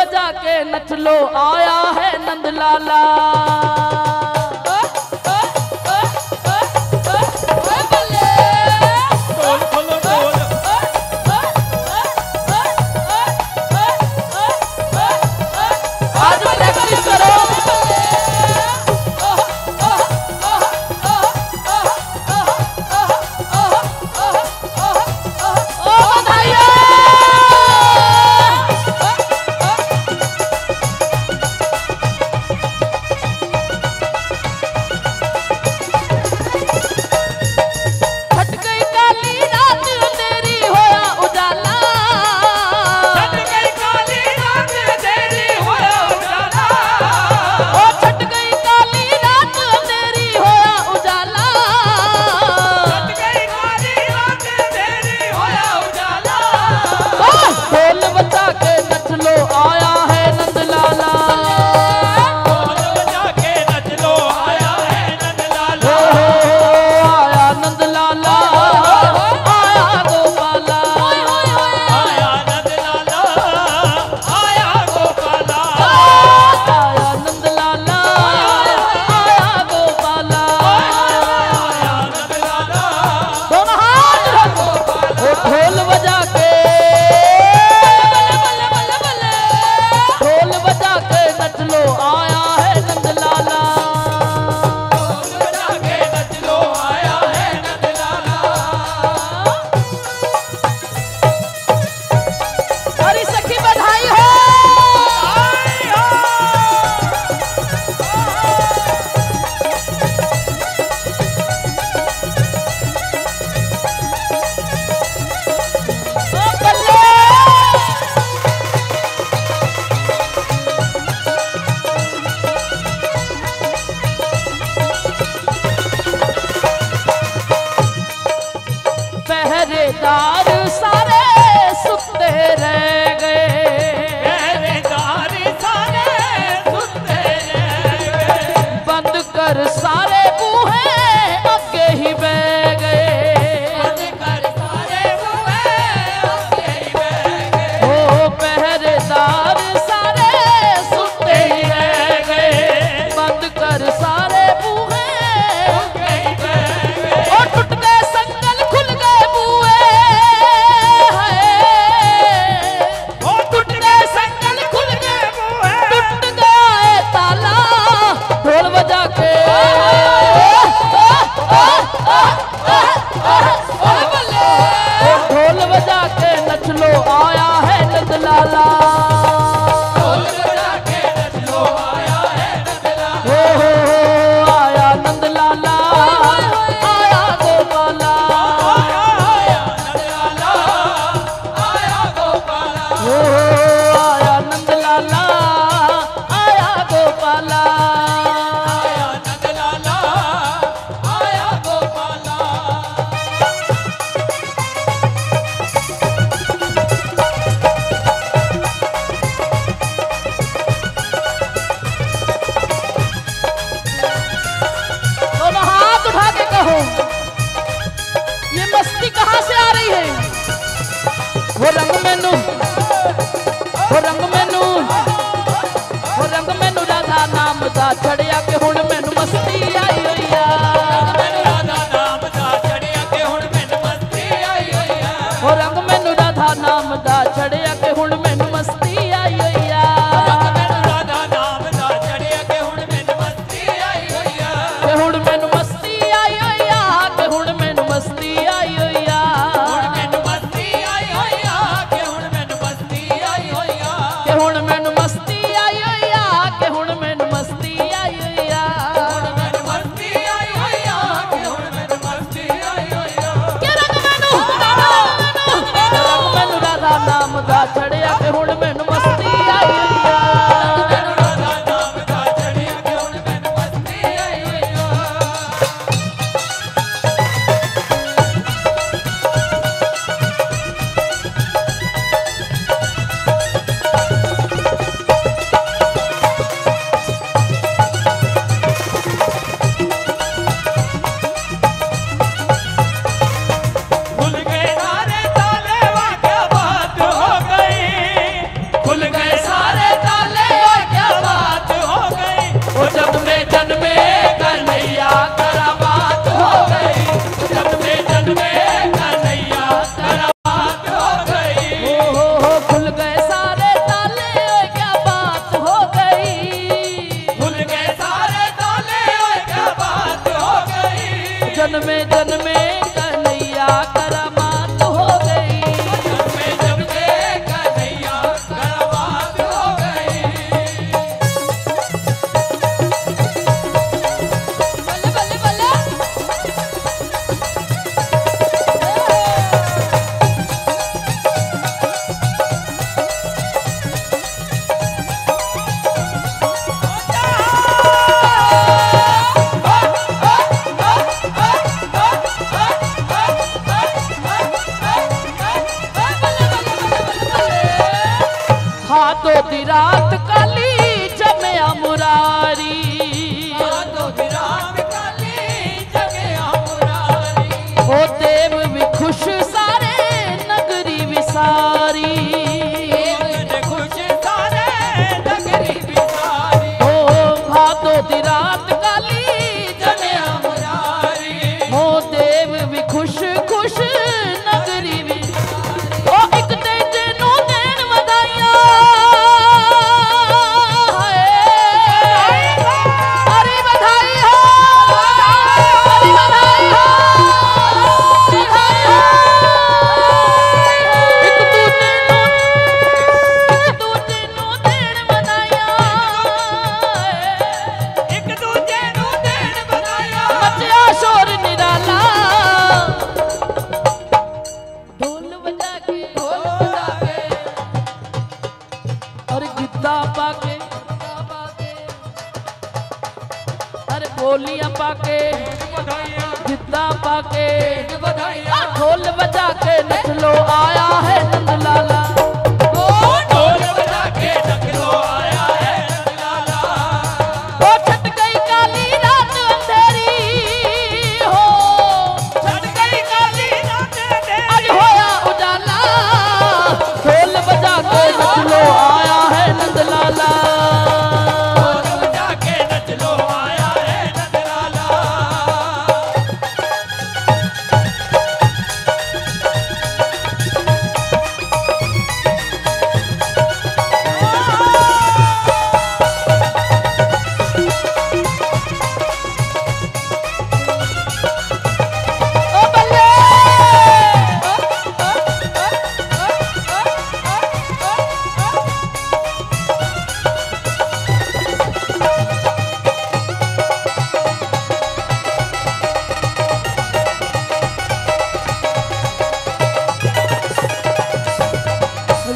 वजह के नचलो आया है नंदलाला। पहरेदार सारे सुते रह गए, पहरेदार सारे सुते रह गए, बंद कर सारे बूहे अके ही बह गए, बंद कर सारे बूहे अके ही बह गए। ओ पहरेदार सारे सुते ही रह गए, बंद कर सारे बूहे अके ही बह गए। ओ टूट गए संगल खुल गए हुण मैनू मस्ती आई होई आ के हुण मैनू मस्ती आई होई। दी रात काली जमया मुरारी, ओ देव भी खुश सारे नगरी विसारी, ओ भादो दी रात काली जमया मुरारी, ओ देव भी खुश खुश नगरी विसारी। ओ एक बोलियां पाके जिद्दा पाके ढोल बजा के नचलो आया है नंद लाला, ढोल बजा के नचलो आया है नंद लाला। ओ छट गई काली रात अंधेरी, हो छट गई काली रात अंधेरी, आज होया उजाला, ढोल बजा के नचलो आया है नंद लाला।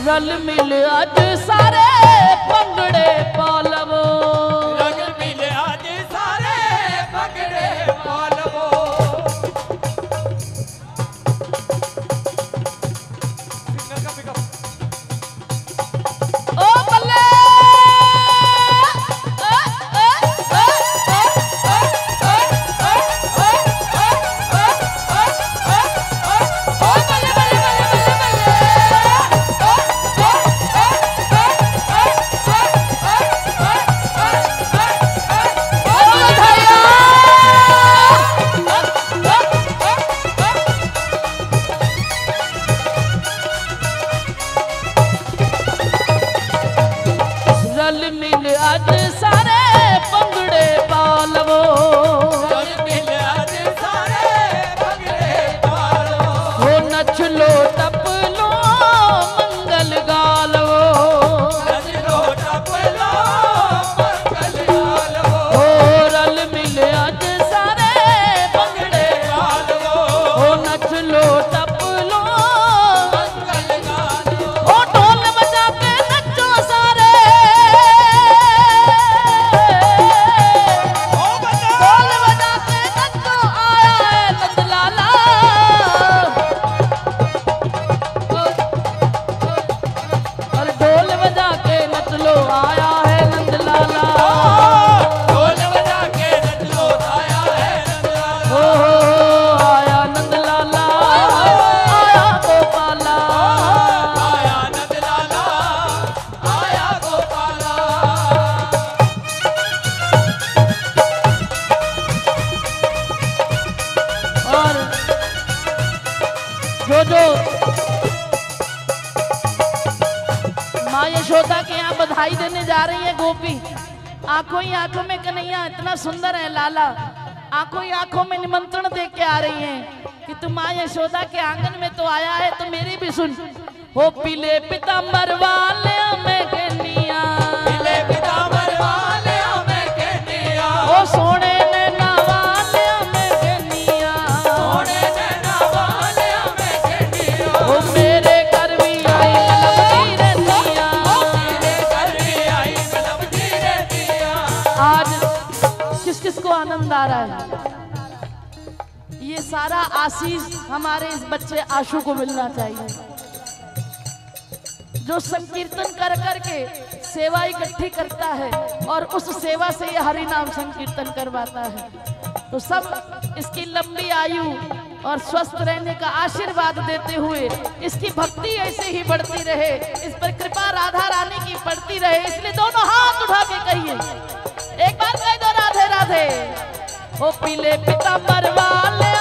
रल मिल अज सारे भंगड़े पालवो, रल मिल अज सारे भंगड़े पालवो, ओ बल्ले माँ यशोदा के यहाँ बधाई देने जा रही है गोपी। आंखों ही आंखों में कन्हैया इतना सुंदर है लाला, आंखों ही आंखों में निमंत्रण दे के आ रही हैं कि तू माँ यशोदा के आंगन में तो आया है तो मेरी भी सुन। हो पीले पीतांबर वाले में कन्हैया, पीले पीतांबर वाले में कन्हैया, ओ सोने आनंद आ रहा है। ये सारा आशीष हमारे इस बच्चे आशु को मिलना चाहिए। जो संकीर्तन कर करके सेवा इकट्ठी करता है और उस सेवा से यह हरि नाम संकीर्तन करवाता है। तो सब इसकी लंबी आयु और स्वस्थ रहने का आशीर्वाद देते हुए इसकी भक्ति ऐसे ही बढ़ती रहे, इस पर कृपा राधा रानी की पड़ती रहे। इसलिए दोनों हाथ उठा के कहिए, एक बार कह दो राधे राधे। ओ पीले पीतांबर वाले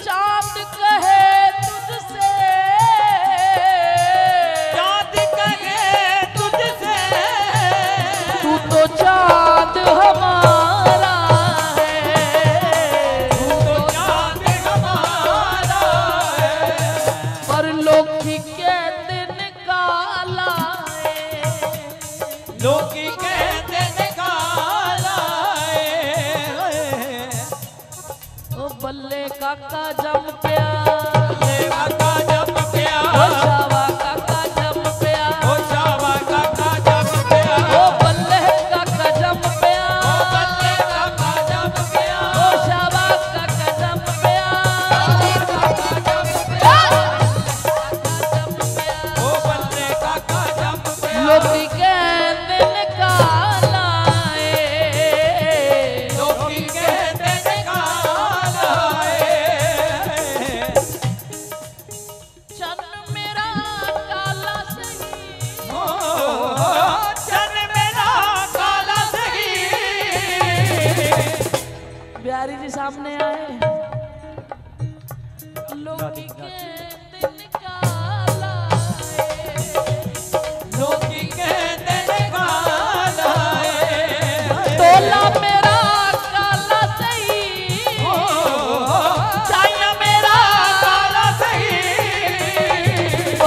चाँद कहे तुझसे, तू तो चाँद हमारा। पल्ले काका जम प्या सामने आए लोग तोला मेरा काला सही चाइना मेरा काला सही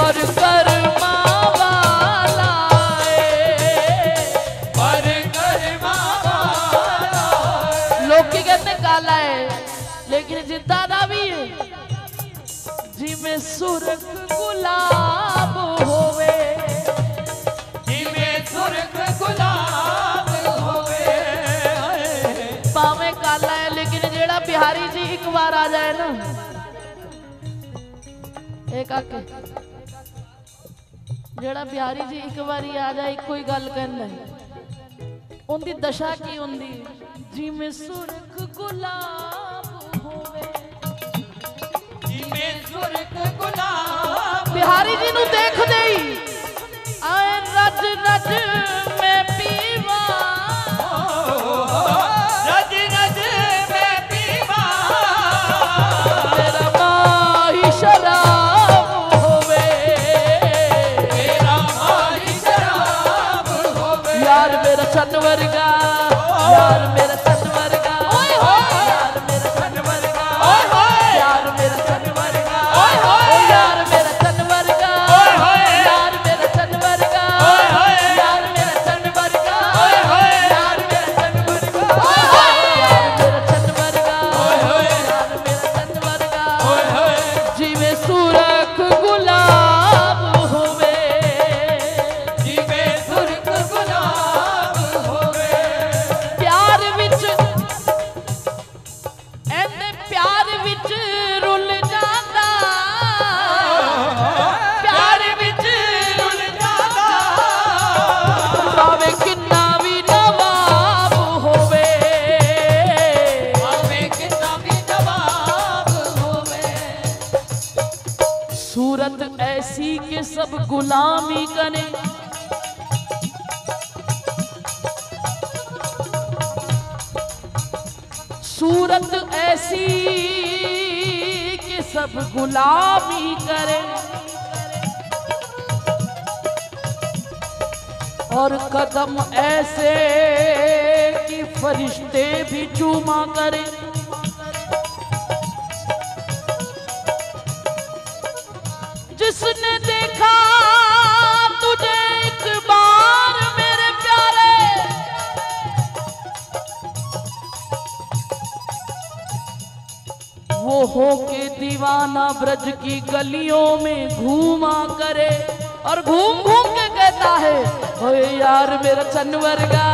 और कर्मा वाला पर कर्मा लोग की कहते काला लेकिन जिंदा भी जी में सुर्ख गुलाब होवे जी में सुर्ख गुलाब होवे पावे काला है लेकिन जेड़ा बिहारी जी एक बार आ जाए ना एक आके जेड़ा बिहारी जी एक बार ही आ जाए कोई गल कहना उनकी दशा की होंगी जी में सुर्ख गुलाब बिहारी जी नू देख दे आए रज रज में पीवा रज रज में पीवा मेरा माही शराब होवे मेरा माही शराब होवे यार मेरा छनवर का यार मेरा छनवर का यार मेरा छनवर का यार मेरा छनवर ऐसी के सब गुलामी करे सूरत ऐसी के सब गुलामी करे और कदम ऐसे कि फरिश्ते भी चूमा करे जिसने देखा तुझे एक बार मेरे प्यारे वो हो के दीवाना ब्रज की गलियों में घूमा करे और घूम घूम के कहता है ओए यार मेरा छनवर का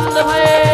आनंद भय।